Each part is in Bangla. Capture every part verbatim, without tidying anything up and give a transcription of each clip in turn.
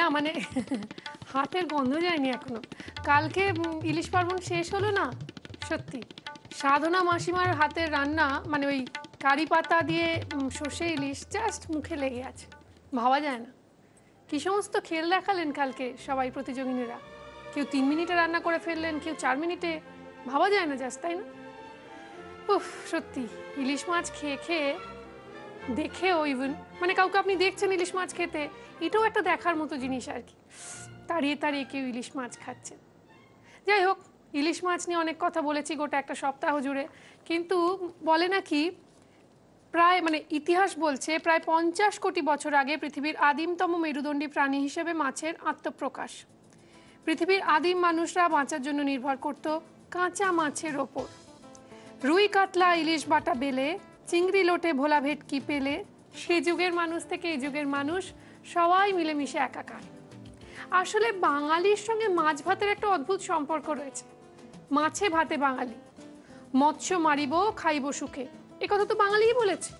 না মানে হাতের গন্ধ যায়নি এখনো। কালকে ইলিশ পার্বণ শেষ হলো না, সত্যি সাধনা মাসিমার হাতের রান্না মানে ওই কারি পাতা দিয়ে সর্ষে ইলিশ জাস্ট মুখে লেগে আছে, ভাবা যায় না। কি সমস্ত খেল দেখালেন কালকে সবাই প্রতিযোগিনীরা, কেউ তিন মিনিটে রান্না করে ফেললেন, কেউ চার মিনিটে, ভাবা যায় না জাস্ট, তাই না? উফ সত্যি ইলিশ মাছ খেয়ে খেয়ে দেখেও ইভেন মানে কাউকে আপনি দেখছেন ইলিশ মাছ খেতে, এটাও একটা দেখার মতো জিনিস আর কি, তাড়িয়ে তাড়িয়ে কেউ ইলিশ মাছ খাচ্ছেন। যাই হোক, ইলিশ মাছ নিয়ে অনেক কথা বলেছি গোটা একটা সপ্তাহ জুড়ে, কিন্তু বলে নাকি প্রায় মানে ইতিহাস বলছে প্রায় পঞ্চাশ কোটি বছর আগে পৃথিবীর আদিমতম মেরুদণ্ডী প্রাণী হিসেবে মাছের আত্মপ্রকাশ। পৃথিবীর আদিম মানুষরা বাঁচার জন্য নির্ভর করত কাঁচা মাছের ওপর। রুই কাতলা ইলিশ বাটা বেলে, চিংড়ি লোটে ভোলা ভেটকি পেলে, সে যুগের মানুষ থেকে এই যুগের মানুষ সবাই মিলেমিশে একাকার। আসলে বাঙালির সঙ্গে মাছ ভাতের একটা অদ্ভুত সম্পর্ক রয়েছে। মাছে ভাতে বাঙালি, মৎস্য মারিব খাইব সুখে, এ কথা তো বাঙালিই বলেছে।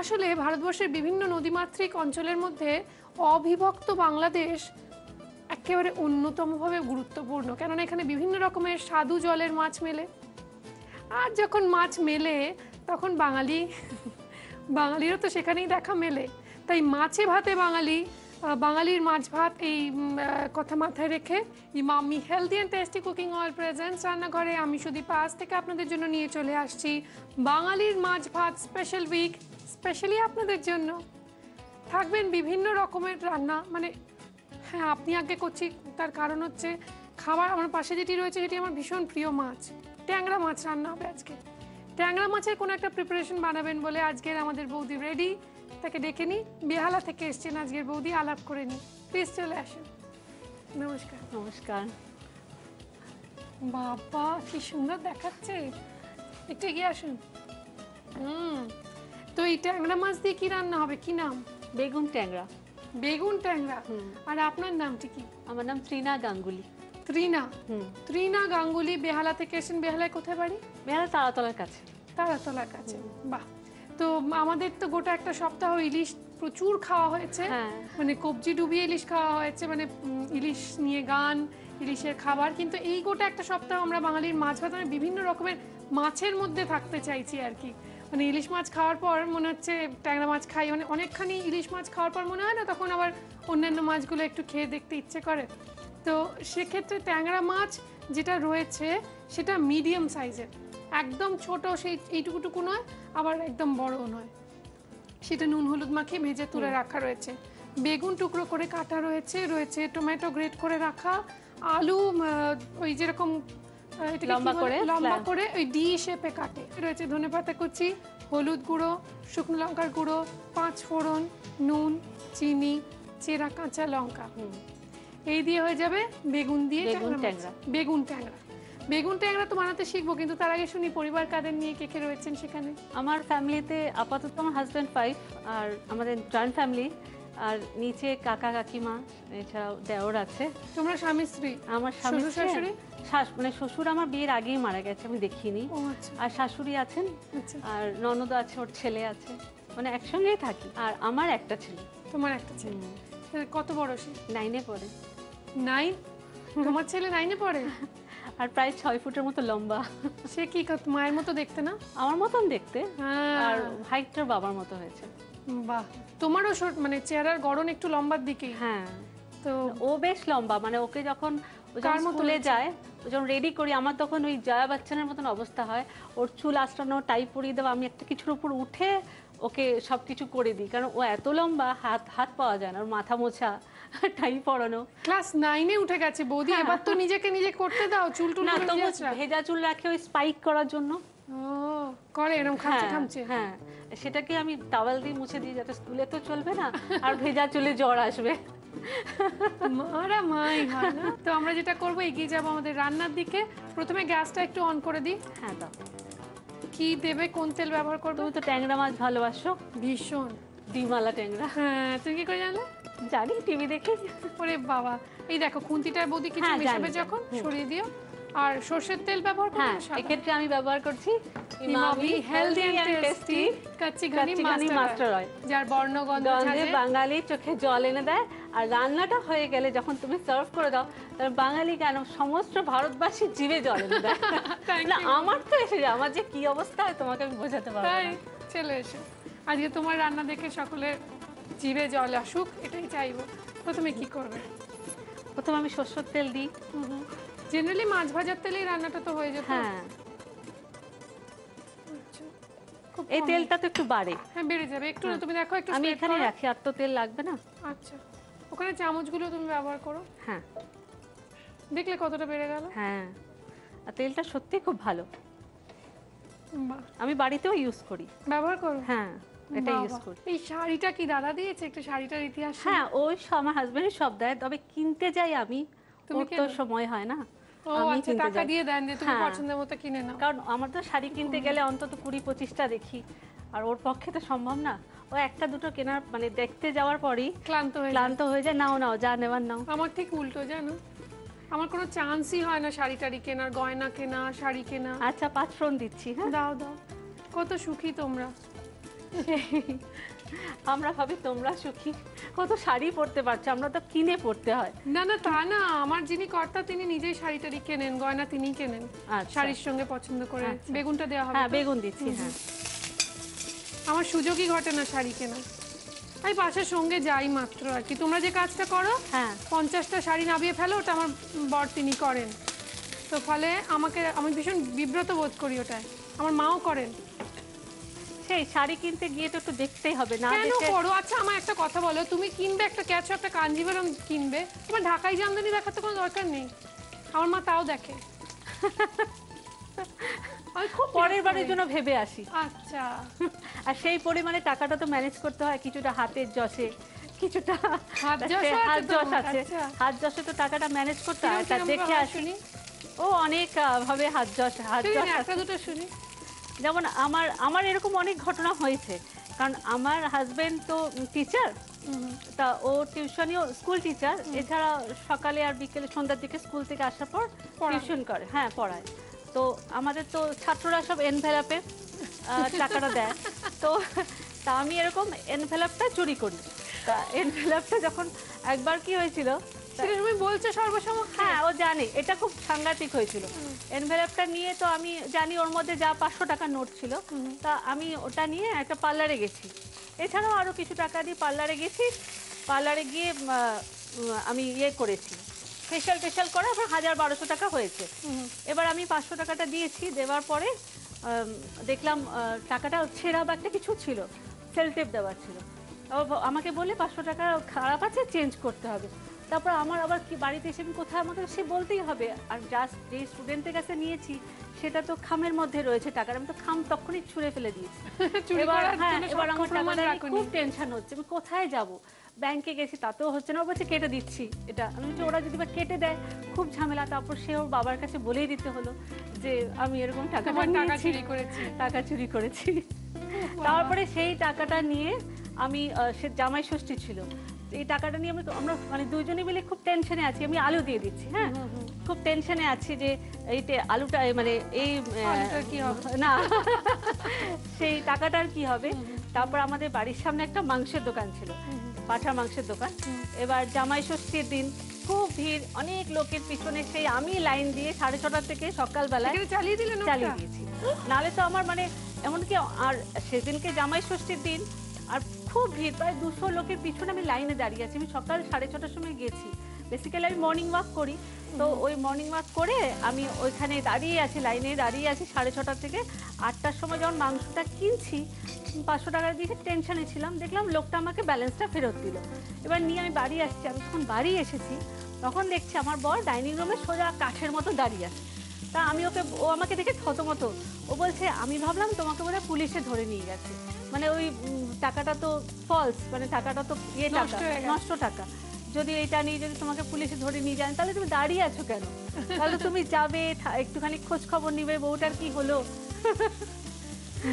আসলে ভারতবর্ষের বিভিন্ন নদীমাতৃক অঞ্চলের মধ্যে অবিভক্ত বাংলাদেশ একেবারে অন্যতমভাবে গুরুত্বপূর্ণ, কেননা এখানে বিভিন্ন রকমের স্বাদু জলের মাছ মেলে। আর যখন মাছ মেলে তখন বাঙালি বাঙালিরও তো সেখানেই দেখা মেলে। তাই মাছে ভাতে বাঙালি, বাঙালির মাছ ভাত, এই কথা মাথায় রেখে Emami healthy and tasty cooking oil presents রান্নাঘরে আমি সুদীপ পাশ থেকে আপনাদের জন্য নিয়ে চলে আসছি বাঙালির মাছ ভাত স্পেশাল উইক, স্পেশালি আপনাদের জন্য। থাকবেন বিভিন্ন রকমের রান্না, মানে হ্যাঁ আপনি আগে করছি, তার কারণ হচ্ছে খাবার আমার পাশে যেটি রয়েছে সেটি আমার ভীষণ প্রিয় মাছ, ট্যাংরা মাছ রান্না হবে আজকে। ট্যাংরা মাছের কোনো একটা প্রিপারেশন বানাবেন বলে আজকের আমাদের বৌদি রেডি, তাকে ডেকে নিই। বেহালা থেকে এসছেন আজকের বৌদি, আলাপ করে নিই, প্লিজ চলে আসেন। নমস্কার। নমস্কার। বাবা কি সুন্দর দেখাচ্ছে, একটু এগিয়ে আসুন। হুম, তো এই ট্যাংরা মাছ দিয়ে কি রান্না হবে, কি নাম? বেগুন ট্যাংরা। বেগুন ট্যাংরা। আর আপনার নামটি কি? আমার নাম ত্রিনা গাঙ্গুলি। ত্রিনা। হুম, ত্রিনা গাঙ্গুলি বেহালা থেকে এসেছেন। বেহালায় কোথায় বাড়ি? বেহালা তারাতলার কাছে। তারাতলার কাছে, বাহ। তো আমাদের তো গোটা একটা সপ্তাহ ইলিশ প্রচুর খাওয়া হয়েছে, মানে কবজি ডুবিয়ে ইলিশ খাওয়া হয়েছে, মানে ইলিশ নিয়ে গান, ইলিশের খাবার, কিন্তু এই গোটা একটা সপ্তাহ আমরা বাঙালির মাছ ভাত মানে বিভিন্ন রকমের মাছের মধ্যে থাকতে চাইছি আর কি। মানে ইলিশ মাছ খাওয়ার পর মনে হচ্ছে ট্যাংরা মাছ খাই, মানে অনেকখানি ইলিশ মাছ খাওয়ার পর মনে হয় না তখন আবার অন্যান্য মাছগুলো একটু খেয়ে দেখতে ইচ্ছে করে। তো সেক্ষেত্রে ট্যাংরা মাছ যেটা রয়েছে সেটা মিডিয়াম সাইজের, একদম ছোট সেই এইটুকুটুকু নয়, আবার একদম বড়ও নয়। সেটা নুন হলুদ মাখিয়ে ভেজে তুলে রাখা রয়েছে। বেগুন টুকরো করে কাটা রয়েছে, রয়েছে টমেটো গ্রেট করে রাখা, আলু ওই যেরকম লম্বা করে লম্বা করে ওই ডি শেপে কাটে, রয়েছে ধনেপাতা কুচি, হলুদ গুঁড়ো, শুকনো লঙ্কার গুঁড়ো, পাঁচ ফোড়ন, নুন, চিনি, চেরা কাঁচা লঙ্কা, এই দিয়ে হয়ে যাবে বেগুন দিয়ে বেগুন ট্যাংরা। বেগুন ট্যাংরা তো বানাতে শিখবো, কিন্তু তার আগে শুনি পরিবার কাদের নিয়ে কে কে রয়েছেন সেখানে? আমার ফ্যামিলিতে আপাতত আমার হাজব্যান্ড ওয়াইফ, আর আমাদের জয়েন্ট ফ্যামিলি, আর নিচে কাকা কাকিমা, এছাড়াও দেওর আছে। তোমরা স্বামী স্ত্রী? আমার স্বামী শাশুড়ি, মানে শ্বশুর আমার বিয়ের আগেই মারা গেছে, আমি দেখিনি, আর শাশুড়ি আছেন, আর ননদ আছে, ওর ছেলে আছে, মানে একসঙ্গেই থাকি। আর আমার একটা ছেলে। তোমার একটা ছেলে? কত বড় সে? নাইনে পড়ে। নাইন? তোমার ছেলে নাইনে পড়ে, আর প্রায় ছয় ফুটের মতো লম্বা। সে কি মায়ের মতো দেখতে? না আমার মতন দেখতে, আর হাইটটা বাবার মতো হয়েছে। বাহ, তোমারও মানে চেহারার গড়ন একটু লম্বার দিকে। হ্যাঁ, তো ও বেশ লম্বা, মানে ওকে যখন কার মতো তুলে যায়, ও যখন রেডি করি আমার তখন ওই জয়া বাচ্চানের মতন অবস্থা হয়, ওর চুল আঁচড়ানো, টাই পরিয়ে দেওয়া, আমি একটা কিছুর উপর উঠে ওকে সব কিছু করে দিই, কারণ ও এত লম্বা, হাত হাত পাওয়া যায় না, ওর মাথা মোছা, টাই পরানো। ক্লাস নাইনে উঠে গেছে বৌদি, এবার তো নিজেকে নিজে করতে দাও। চুল টুল না, ভেজা চুল রাখে ওই স্পাইক করার জন্য, করে এরকম খামচে খামচে। হ্যাঁ, সেটাকে আমি টাওয়াল দিয়ে মুছে দিই যাতে স্কুলে তো চলবে না, আর ভেজা চুলে জ্বর আসবে। মারা মাই হয় না। তো আমরা যেটা করবো, এগিয়ে যাবো আমাদের রান্নার দিকে। প্রথমে গ্যাসটা একটু অন করে দিই। হ্যাঁ, দাও। কি দেবে, কোন তেল ব্যবহার করবো? তুমি তো ট্যাংরা মাছ ভালোবাসো ভীষণ, ডিমালা ট্যাংরা। হ্যাঁ, তুমি কি করে জানলে? জানি, টিভি দেখে। ওরে বাবা, এই দেখো খুন্তিটার বৌদি কিছু মিশাবে যখন, সরিয়ে দিও। আর সরষের তেল ব্যবহার করব। হ্যাঁ, এক্ষেত্রে আমি ব্যবহার করছি Emami healthy and tasty Kachchi Ghani mustard oil, যার বর্ণগন্ধে বাঙালি চোখে জল এনে দেয়, আর রান্নাটা হয়ে গেলে যখন তুমি সার্ভ করে দাও তাহলে বাঙালি কেন সমস্ত ভারতবাসী জিভে জলে যায় না আমার তো এসে যায় আমার যে কি অবস্থা হয় তোমাকে আমি বোঝাতে পারবো না চলে এসে আজকে তোমার রান্না দেখে সকলে জিভে জল আসুক এটাই চাইবো প্রথমে কি করবে প্রথমে আমি সরষের তেল দিই জেনারেলি মাছ ভাজার তেলেই রান্নাটা তো হয়ে যেত হ্যাঁ এই তেলটা তো একটু বাড়ে হ্যাঁ বেড়ে যাবে একটু তুমি দেখো একটু আমি এখানে রাখি আর তো তেল লাগবে না আচ্ছা ওখানে চামচগুলো তুমি ব্যবহার করো হ্যাঁ দেখলে কতটা বেড়ে গেল হ্যাঁ আর তেলটা সত্যি খুব ভালো আমি বাড়িতেও ইউজ করি ব্যবহার করো হ্যাঁ এটা ইউজ করি এই শাড়িটা কি দাদা দিয়েছে একটা শাড়িটার ইতিহাস হ্যাঁ ওই আমার হাজবেন্ডের সব দেয় তবে কিনতে যাই আমি তুমি তো সময় হয় না আমি টাকা দিয়ে দেন যে তুমি পছন্দের মতো কিনে নাও কারণ আমার তো শাড়ি কিনতে গেলে অন্তত কুড়ি পঁচিশটা দেখি আর ওর পক্ষে তো সম্ভব না ও একটা দুটো কেনার মানে দেখতে যাওয়ার পরেই ক্লান্ত হয়ে ক্লান্ত হয়ে যায় নাও নাও যা নেবার নাও আমার ঠিক উল্টো জানো আমার কোনো চান্সই হয় না শাড়িটারি কেনার গয়না কেনা শাড়ি কেনা আচ্ছা পাঁচ ফোন দিচ্ছি হ্যাঁ দাও দাও কত সুখী তোমরা আমরা ভাবি তোমরা সুখী কত শাড়ি পরতে পারছো আমরা তো কিনে পরতে হয় না না তা না আমার যিনি কর্তা তিনি নিজেই শাড়িটারি কেনেন গয়না তিনি কেনেন শাড়ির সঙ্গে পছন্দ করে বেগুনটা দেওয়া হবে হ্যাঁ বেগুন দিচ্ছি হ্যাঁ আমার সুযোগই ঘটে না শাড়ি কেনা আমি পাশের সঙ্গে যাই মাত্র আর কি তোমরা যে কাজটা করো হ্যাঁ পঞ্চাশটা শাড়ি নাবিয়ে ফেলো ওটা আমার বর তিনি করেন তো ফলে আমাকে আমি ভীষণ বিব্রত বোধ করি ওটায় আমার মাও করেন সেই শাড়ি কিনতে গিয়ে তো একটু দেখতেই হবে না দেখে পড়ো আচ্ছা আমার একটা কথা বলো তুমি কিনবে একটা ক্যাচ একটা কাঞ্জিভরম কিনবে তোমার ঢাকায় জামদানি দেখা তো কোনো দরকার নেই আমার মা তাও দেখে আর খুব পরের বারের জন্য ভেবে আসি আচ্ছা আর সেই পরিমাণে টাকাটা তো ম্যানেজ করতে হয় কিছুটা হাতের জসে কিছুটা হাত জসে হাত জস আছে হাত জসে তো টাকাটা ম্যানেজ করতে হয় তা দেখে আসুনি ও অনেক ভাবে হাত জস হাত জস একটা দুটো শুনি যেমন আমার আমার এরকম অনেক ঘটনা হয়েছে কারণ আমার হাজবেন্ড তো টিচার তা ও টিউশনিও স্কুল টিচার এছাড়া সকালে আর বিকেলে সন্ধ্যার দিকে স্কুল থেকে আসার পর টিউশন করে হ্যাঁ পড়ায় তো আমাদের তো ছাত্ররা সব এনভেলাপে টাকাটা দেয় তো তা আমি এরকম এনভেলাপটা চুরি করি তা এনভেলাপটা যখন একবার কি হয়েছিল তুমি বলছো সর্বসম্মুখ হ্যাঁ ও জানে এটা খুব সাংঘাতিক হয়েছিল এনভেলপটা নিয়ে তো আমি জানি ওর মধ্যে যা পাঁচশো টাকা নোট ছিল তা আমি ওটা নিয়ে একটা পার্লারে গেছি এছাড়াও আরও কিছু টাকা দিয়ে পার্লারে গেছি পার্লারে গিয়ে আমি ইয়ে করেছি ফেশিয়াল ফেশিয়াল করে আমার হাজার বারোশো টাকা হয়েছে এবার আমি পাঁচশো টাকাটা দিয়েছি দেওয়ার পরে দেখলাম টাকাটা ছেঁড়া বা একটা কিছু ছিল সেলটেপ দেওয়ার ছিল আমাকে বললে পাঁচশো টাকা খারাপ আছে চেঞ্জ করতে হবে তারপর আমার আবার কি বাড়িতে এসে আমি কোথায় আমাকে সে বলতেই হবে আর জাস্ট যে স্টুডেন্টের কাছে নিয়েছি সেটা তো খামের মধ্যে রয়েছে টাকার আমি তো খাম তখনই ছুঁড়ে ফেলে দিয়েছি এবার আমার টাকাটা খুব টেনশন হচ্ছে আমি কোথায় যাব ব্যাংকে গেছি তাতেও হচ্ছে না ও বলছে কেটে দিচ্ছি এটা আমি বলছি ওরা যদি বা কেটে দেয় খুব ঝামেলা তারপর সে ওর বাবার কাছে বলেই দিতে হলো যে আমি এরকম টাকা চুরি করেছি টাকা চুরি করেছি তারপরে সেই টাকাটা নিয়ে আমি সে জামাই ষষ্ঠী ছিল এই টাকাটা নিয়ে আমি আমরা মানে দুজনে মিলে খুব টেনশনে আছি আমি আলু দিয়ে দিচ্ছি হ্যাঁ খুব টেনশনে আছি যে এই আলুটা মানে এই কি হবে না সেই টাকাটার কি হবে তারপর আমাদের বাড়ির সামনে একটা মাংসের দোকান ছিল পাঁঠা মাংসের দোকান এবার জামাই ষষ্ঠীর দিন খুব ভিড় অনেক লোকের পিছনে সেই আমি লাইন দিয়ে সাড়ে ছটা থেকে সকালবেলা চালিয়ে দিলাম চালিয়ে দিয়েছি নাহলে তো আমার মানে এমনকি আর সেদিনকে জামাই ষষ্ঠীর দিন আর খুব ভিড় প্রায় দুশো লোকের পিছনে আমি লাইনে দাঁড়িয়ে আছি আমি সকাল সাড়ে ছটার সময় গেছি বেসিক্যালি আমি মর্নিং ওয়াক করি তো ওই মর্নিং ওয়াক করে আমি ওইখানে দাঁড়িয়ে আছি লাইনে দাঁড়িয়ে আছি সাড়ে ছটা থেকে আটটার সময় যখন মাংসটা কিনছি পাঁচশো টাকা দিয়ে টেনশনে ছিলাম দেখলাম লোকটা আমাকে ব্যালেন্সটা ফেরত দিল এবার নিয়ে আমি বাড়ি আসছি আমি যখন বাড়ি এসেছি তখন দেখছি আমার বর ডাইনিং রুমে সোজা কাঠের মতো দাঁড়িয়ে আছে তা আমি ওকে ও আমাকে দেখে থতমত ও বলছে আমি ভাবলাম তোমাকে বোধহয় পুলিশে ধরে নিয়ে গেছে মানে ওই টাকাটা তো ফলস মানে টাকাটা তো ইয়ে টাকা নষ্ট টাকা যদি এটা নিয়ে যদি তোমাকে পুলিশে ধরে নিয়ে যান তাহলে তুমি দাঁড়িয়ে আছো কেন তাহলে তুমি যাবে একটুখানি খোঁজ খবর নিবে বউটার কি হলো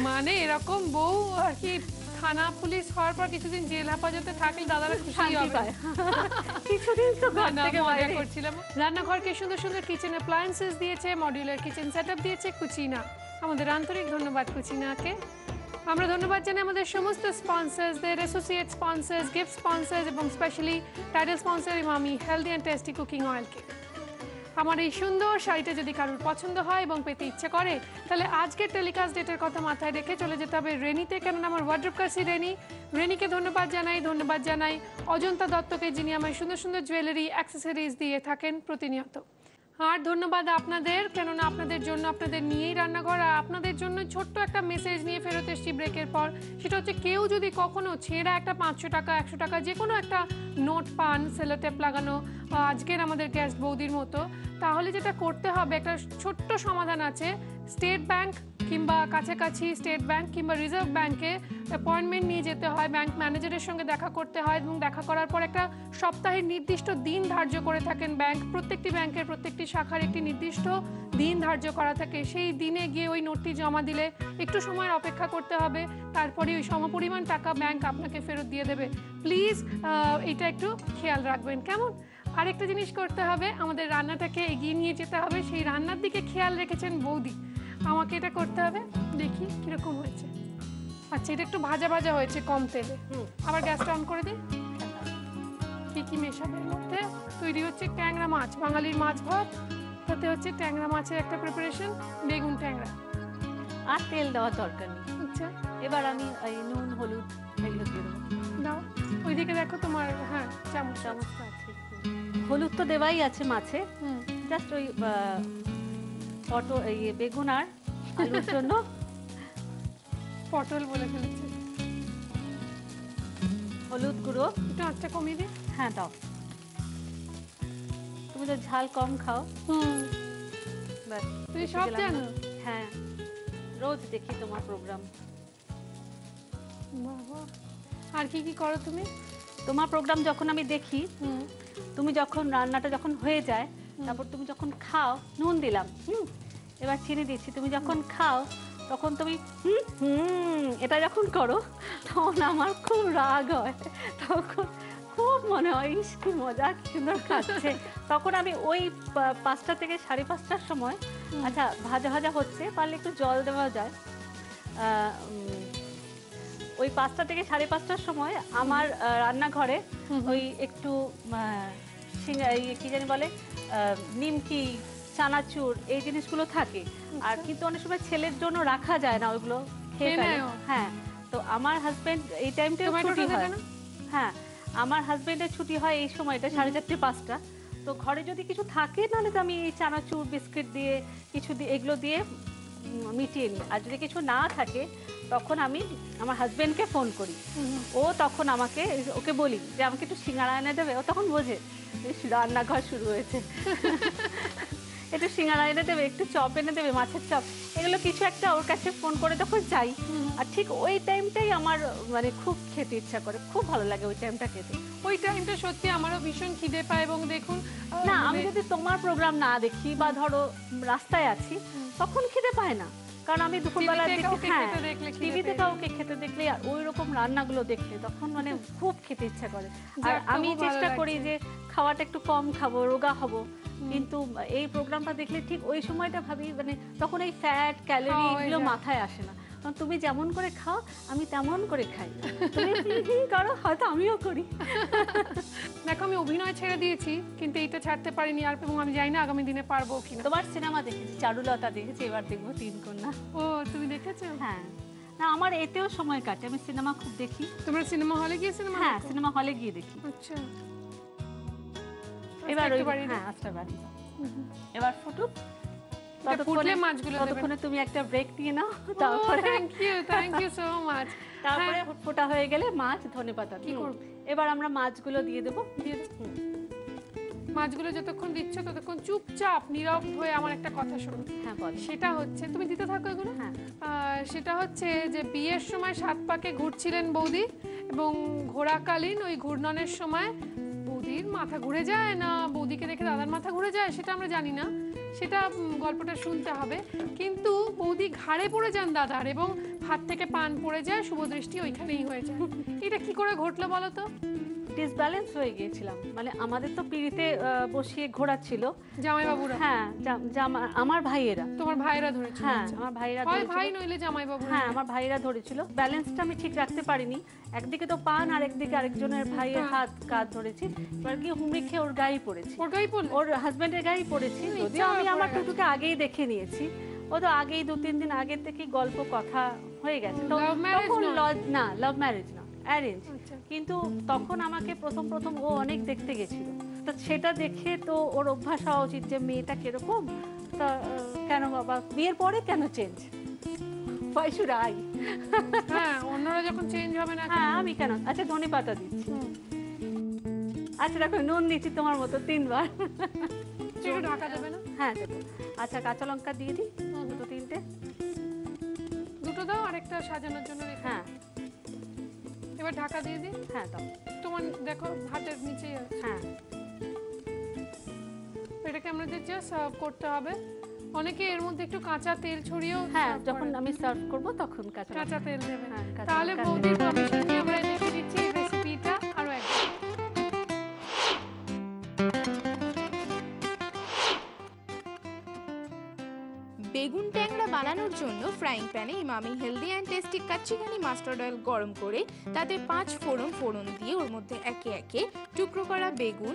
মানে এরকম বউ আর কি থানা পুলিশ হওয়ার পর কিছুদিন জেল হাজতে থাকলে দাদারা খুশি হবে কিছুদিন তো ঘর থেকে মজা করছিলাম রান্নাঘরকে সুন্দর সুন্দর কিচেন অ্যাপ্লায়েন্সেস দিয়েছে মডিউলার কিচেন সেটআপ দিয়েছে কুচিনা আমাদের আন্তরিক ধন্যবাদ কুচিনাকে আমরা ধন্যবাদ জানাই আমাদের সমস্ত স্পন্সরসদের, অ্যাসোসিয়েট স্পন্সরস, গিফট স্পন্সরস এবং specially title sponsor Emami healthy and tasty cooking অয়েলকে। আমার এই সুন্দর শাড়িটা যদি কারোর পছন্দ হয় এবং পেতে ইচ্ছে করে তাহলে আজকের টেলিকাস্ট ডেটের কথা মাথায় রেখে চলে যেতে হবে রেনিতে, কেননা আমার ওয়ার্ড্রপ কার্সি রেনি। রেনিকে ধন্যবাদ জানাই, ধন্যবাদ জানাই অজন্তা দত্তকে, যিনি আমার সুন্দর সুন্দর জুয়েলারি অ্যাক্সেসরিজ দিয়ে থাকেন প্রতিনিয়ত। আর ধন্যবাদ আপনাদের, কেননা আপনাদের জন্য, আপনাদের নিয়েই রান্নাঘর। আর আপনাদের জন্য ছোট্ট একটা মেসেজ নিয়ে ফেরত এসেছি ব্রেকের পর, সেটা হচ্ছে কেউ যদি কখনো ছেঁড়া একটা পাঁচশো টাকা একশো টাকা যে কোনো একটা নোট পান সেলোটেপ লাগানো আজকের আমাদের গেস্ট বৌদির মতো, তাহলে যেটা করতে হবে একটা ছোট্ট সমাধান আছে। স্টেট ব্যাঙ্ক কিংবা কাছাকাছি স্টেট ব্যাঙ্ক কিংবা রিজার্ভ ব্যাঙ্কে অ্যাপয়েন্টমেন্ট নিয়ে যেতে হয়, ব্যাঙ্ক ম্যানেজারের সঙ্গে দেখা করতে হয় এবং দেখা করার পর একটা সপ্তাহের নির্দিষ্ট দিন ধার্য করে থাকেন ব্যাঙ্ক। প্রত্যেকটি ব্যাঙ্কের প্রত্যেকটি শাখার একটি নির্দিষ্ট দিন ধার্য করা থাকে, সেই দিনে গিয়ে ওই নোটটি জমা দিলে একটু সময় অপেক্ষা করতে হবে, তারপরে ওই সমপরিমাণ টাকা ব্যাঙ্ক আপনাকে ফেরত দিয়ে দেবে। প্লিজ এটা একটু খেয়াল রাখবেন, কেমন? আরেকটা জিনিস করতে হবে, আমাদের রান্নাটাকে এগিয়ে নিয়ে যেতে হবে। সেই রান্নার দিকে খেয়াল রেখেছেন বৌদি, আমাকে এটা করতে হবে। দেখি কিরকম হয়েছে। আচ্ছা, এটা একটু ভাজা ভাজা হয়েছে কম তেলে। আবার গ্যাসটা অন করে দিই। কি কি মেশাবো এর মধ্যে? তৈরি হচ্ছে ট্যাংরা মাছ, বাঙালির মাছ ভাত, তাতে হচ্ছে ট্যাংরা মাছের একটা প্রিপারেশন, বেগুন ট্যাংরা। আর তেল দেওয়ার দরকার নেই। আচ্ছা, এবার আমি নুন হলুদ এগুলো দিয়ে দেবো। দাও, ওইদিকে দেখো তোমার, হ্যাঁ চামচ চামচটা আছে। হলুদ তো দেওয়াই আছে মাছে, জাস্ট ওই পটল ইয়ে বেগুন আর আলুর জন্য পটল বলে ফেলেছে। হলুদ গুঁড়ো একটু আঁচটা কমিয়ে দিই। হ্যাঁ দাও, তুমি তো ঝাল কম খাও। হুম, বাস তুমি সব জানো। হ্যাঁ, রোজ দেখি তোমার প্রোগ্রাম। বাবা, আর কি কি করো তুমি? তোমার প্রোগ্রাম যখন আমি দেখি, তুমি যখন রান্নাটা যখন হয়ে যায়, তারপর তুমি যখন খাও, নুন দিলাম, হুম এবার চিনি দিচ্ছি, তুমি যখন খাও তখন তুমি হুম হুম এটা যখন করো তখন আমার খুব রাগ হয়, তখন খুব মনে হয় ইস কি মজা, সুন্দর খাচ্ছে। তখন আমি ওই পাঁচটা থেকে সাড়ে পাঁচটার সময়, আচ্ছা ভাজা ভাজা হচ্ছে, পারলে একটু জল দেওয়া যায়, ওই পাঁচটা থেকে সাড়ে পাঁচটার সময় আমার রান্নাঘরে ওই একটু কি জানি বলে নিমকি, চানাচুর, এই জিনিসগুলো থাকে। আর কিন্তু অনেক সময় ছেলের জন্য রাখা যায় না ওইগুলো। হ্যাঁ, তো আমার হাজবেন্ড এই টাইমটা ছুটি হয়। হ্যাঁ, আমার হাজবেন্ডের ছুটি হয় এই সময়টা সাড়ে চারটে পাঁচটা। তো ঘরে যদি কিছু থাকে তাহলে তো আমি এই চানাচুর বিস্কিট দিয়ে কিছু দিয়ে এগুলো দিয়ে মিটিয়ে নিই। আর যদি কিছু না থাকে তখন আমি আমার হাজবেন্ডকে ফোন করি, ও তখন আমাকে, ওকে বলি যে আমাকে একটু সিঙ্গাড়া এনে দেবে, ও তখন বোঝে রান্নাঘর শুরু হয়েছে। একটু সিঙ্গাড়া এনে দেবে, একটু চপ এনে দেবে, মাছের চপ, এগুলো কিছু একটা ওর কাছে ফোন করে তখন যাই। আর ঠিক ওই টাইমটাই আমার মানে খুব খেতে ইচ্ছা করে, খুব ভালো লাগে ওই টাইমটা খেতে। ওই টাইমটা সত্যি আমারও ভীষণ খিদে পায়। এবং দেখুন না, আমি যদি তোমার প্রোগ্রাম না দেখি বা ধরো রাস্তায় আছি তখন খিদে পায় না, কারণ আমি দুপুরবেলা টিভিতে কাউকে খেতে দেখলে আর ওই রকম রান্নাগুলো দেখলে তখন মানে খুব খেতে ইচ্ছা করে। আর আমি চেষ্টা করি যে খাওয়াটা একটু কম খাবো, রোগা হবো, কিন্তু এই প্রোগ্রামটা দেখলে ঠিক ওই সময়টা ভাবি, মানে তখন এই ফ্যাট ক্যালোরি এগুলো মাথায় আসে না। কারণ তুমি যেমন করে খাও আমি তেমন করে খাই, কারো হয়তো আমিও করি। দেখো, আমি অভিনয় ছেড়ে দিয়েছি কিন্তু এইটা ছাড়তে পারিনি, আর এবং আমি জানি না আগামী দিনে পারবো কিনা। তোমার সিনেমা দেখেছি, চারুলতা দেখেছি, এবার দেখবো তিন কন্যা। ও তুমি দেখেছো? হ্যাঁ। না, আমার এতেও সময় কাটে, আমি সিনেমা খুব দেখি। তোমরা সিনেমা হলে গিয়ে সিনেমা? হ্যাঁ, সিনেমা হলে গিয়ে দেখি। আচ্ছা, এবার ওই হ্যাঁ আচ্ছা বাড়ি এবার ফুটুক, ততক্ষণে মাছগুলো দেবে, ততক্ষণে তুমি একটা ব্রেক নিয়ে নাও। তারপরে thank you, thank you so much. তারপরে ফুটফুটা হয়ে গেলে মাছ, ধনেপাতা কি করব? এবার আমরা মাছগুলো দিয়ে দেব। দিয়ে মাছগুলো যতক্ষণ দিচ্ছ ততক্ষণ চুপচাপ নীরব হয়ে আমার একটা কথা শোনো। হ্যাঁ বল। সেটা হচ্ছে তুমি দিতে থাকো এগুলো। হ্যাঁ, সেটা হচ্ছে যে বিয়ের সময় সাত পাকে ঘুরছিলেন বৌদি, এবং ঘোরাকালীন ওই ঘূর্ণনের সময় বৌদির মাথা ঘুরে যায় না, বৌদিকে দেখে দাদার মাথা ঘুরে যায়, সেটা আমরা জানি না, সেটা গল্পটা শুনতে হবে। কিন্তু বৌদি ঘাড়ে পড়ে যান দাদার এবং হাত থেকে পান পড়ে যায়, শুভদৃষ্টি ওইখানেই হয়ে যায়। এটা কি করে ঘটলো বলো তো? ডিসব্যালেন্স হয়ে গিয়েছিলাম, মানে আমাদের তো পিড়িতে বসিয়ে ঘোরাচ্ছিল জামাই বাবুরা, হ্যাঁ আমার ভাইয়েরা, তোমার ভাইয়েরা ধরেছিল, হ্যাঁ আমার ভাইয়েরা, ভাই নইলে জামাই বাবু, হ্যাঁ আমার ভাইয়েরা ধরেছিল। ব্যালেন্সটা আমি ঠিক রাখতে পারিনি, একদিকে তো পান আর একদিকে আরেকজনের ভাইয়ের হাত কাঁধ ধরেছি, এবার গিয়ে হুমড়ি খেয়ে ওর গায়ে পড়েছি, ওর হাজবেন্ডের গায়ে পড়েছি। যদিও আমি আমার টুটুকে আগেই দেখে নিয়েছি, ও তো আগেই দু তিন দিন আগের থেকে গল্প কথা হয়ে গেছে, না লাভ ম্যারেজ না অ্যারেঞ্জ, কিন্তু তখন আমাকে প্রথম প্রথম ও অনেক দেখতে গেছিল, তো সেটা দেখে তো ওর অভ্যাস হওয়া উচিত যে মেয়েটা কিরকম, তা কেন বাবা বিয়ের পরে কেন চেঞ্জ, হ্যাঁ অন্যরা যখন চেঞ্জ হবে না, হ্যাঁ আমি কেন, আচ্ছা ধনে পাতা দিচ্ছি, আচ্ছা দেখো নুন দিচ্ছি তোমার মতো তিনবার, ঢাকা যাবে না, হ্যাঁ দেখো, আচ্ছা কাঁচা লঙ্কা দিয়ে দিই দুটো তিনটে, দুটো দাও আরেকটা সাজানোর জন্য, হ্যাঁ এবার ঢাকা দিয়ে দিই, হ্যাঁ দাও, তোমার দেখো হাতের নিচে, হ্যাঁ এটাকে আমরা যে জাস্ট সার্ভ করতে হবে, অনেকে এর মধ্যে একটু কাঁচা তেল ছড়িয়েও, হ্যাঁ যখন আমি সার্ভ করব তখন কাঁচা কাঁচা তেল দেবেন। তাহলে বৌদির পারমিশন নিয়ে আমরা লিখে দিচ্ছি রেসিপিটা আরো একবার, বেগুন ট্যাংরা বানানোর জন্য ফ্রাইং প্যানে Emami healthy and tasty Kachchi Ghani mustard oil গরম করে তাতে পাঁচ ফোড়ন ফোড়ন দিয়ে ওর মধ্যে একে একে টুকরো করা বেগুন,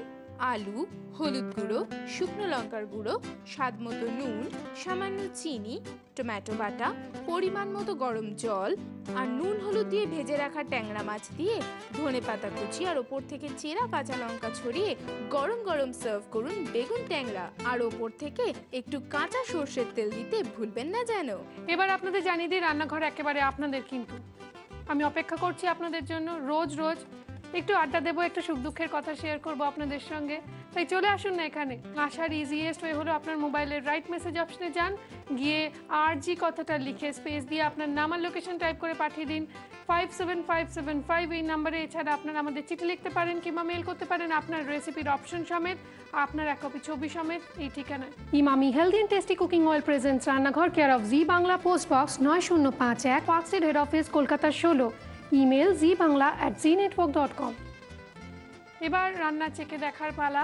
আলু, হলুদ গুঁড়ো, শুকনো লঙ্কার গুঁড়ো, স্বাদ মতো নুন, সামান্য চিনি, টমেটো বাটা, পরিমাণ মতো গরম জল আর নুন হলুদ দিয়ে ভেজে রাখা ট্যাংরা মাছ দিয়ে ধনে পাতা কুচি আর ওপর থেকে চেরা কাঁচা লঙ্কা ছড়িয়ে গরম গরম সার্ভ করুন বেগুন ট্যাংরা। আর ওপর থেকে একটু কাঁচা সর্ষের তেল দিতে ভুলবেন না যেন। এবার আপনাদের জানিয়ে দিই রান্নাঘর একেবারে আপনাদের, কিন্তু আমি অপেক্ষা করছি আপনাদের জন্য। রোজ রোজ একটু আড্ডা দেবো, একটু সুখ দুঃখের কথা শেয়ার করবো আপনাদের সঙ্গে, তাই চলে আসুন না এখানে। আসার ইজিয়েস্ট ওয়ে হলো আপনার মোবাইলের রাইট মেসেজ অপশনে যান, গিয়ে আর জি কথাটা লিখে স্পেস দিয়ে আপনার নাম আর লোকেশন টাইপ করে পাঠিয়ে দিন five seven five seven five, এই নাম্বারে। এছাড়া আপনারা আমাদের চিঠি লিখতে পারেন কিংবা মেল করতে পারেন আপনার রেসিপির অপশন সমেত, আপনার এক কপি ছবি সমেত এই ঠিকানায়। Emami healthy and tasty cooking oil presents রান্নাঘর, care of G Bangla, post box নয় শূন্য পাঁচ এক, পার্কস্ট্রিট হেড অফিস কলকাতা ষোলো, email Zee Bangla at Zee network dot com. এবার রান্না চেখে দেখার পালা,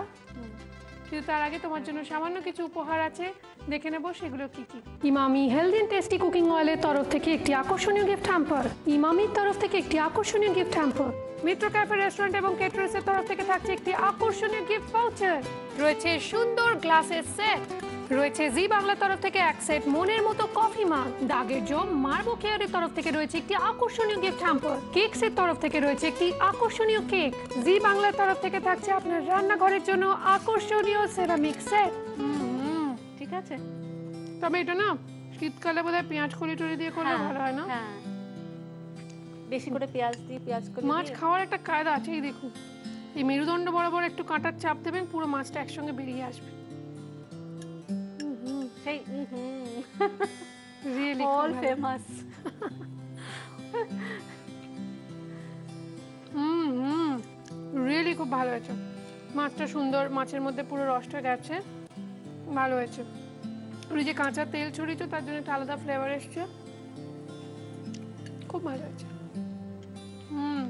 কিন্তু তার আগে তোমার জন্য সামান্য কিছু উপহার আছে, দেখে নেব সেগুলো কি কি। Emami healthy and tasty cooking অয়েলের তরফ থেকে একটি আকর্ষণীয় গিফট হ্যাম্পার, ইমামির তরফ থেকে একটি আকর্ষণীয় gift hamper, Mitra cafe restaurant এবং কেটারার্সের তরফ থেকে থাকছে একটি আকর্ষণীয় গিফট ভাউচার, রয়েছে সুন্দর গ্লাসের সেট, রয়েছে জি বাংলার তরফ থেকে এক সেট মনের মতো কফি মাগ, দাগের জম মার্বো কেয়ারের তরফ থেকে রয়েছে একটি আকর্ষণীয় গিফট হ্যাম্পার, কেকস এর তরফ থেকে রয়েছে একটি আকর্ষণীয় কেক, জি বাংলার তরফ থেকে থাকছে আপনার রান্নাঘরের জন্য আকর্ষণীয় সেরামিক সেট। ঠিক আছে, তবে এটা না শীতকালে বোধহয় পেঁয়াজ কলি টলি দিয়ে করলে ভালো হয় না, বেশি করে পেঁয়াজ দিয়ে পেঁয়াজ কলি। মাছ খাওয়ার একটা কায়দা আছে, এই দেখুন এই মেরুদণ্ড বরাবর একটু কাঁটার চাপ দেবেন, পুরো মাছটা একসঙ্গে বেরিয়ে আসবে। Hey, mm-hmm. Really all cool, famous. mm-hmm. Really খুব ভালো হয়েছে, মাছটা সুন্দর, মাছের মধ্যে পুরো রসটা গেছে, ভালো হয়েছে। ওই যে কাঁচা তেল ছড়িয়েছ তার জন্য একটা আলাদা ফ্লেভার এসছে, খুব ভালো হয়েছে। হুম,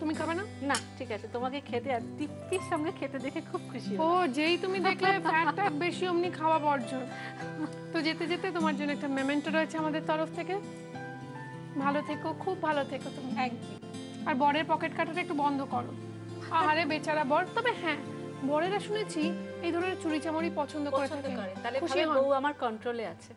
তুমি খাবে না? না ঠিক আছে, তোমাকে খেতে আর দীপ্তির সঙ্গে খেতে দেখে খুব খুশি। ও যেই তুমি দেখলে ফ্যাটটা বেশি অমনি খাওয়া বর্জন। তো যেতে যেতে তোমার জন্য একটা মেমেন্টো রয়েছে আমাদের তরফ থেকে, ভালো থেকো, খুব ভালো থেকো তুমি। আর বরের পকেট কাটাটা একটু বন্ধ করো, আহারে বেচারা বর। তবে হ্যাঁ, বরেরা শুনেছি এই ধরনের চুরি চামড়ি পছন্দ করে থাকে, তাহলে বউ আমার কন্ট্রোলে আছে।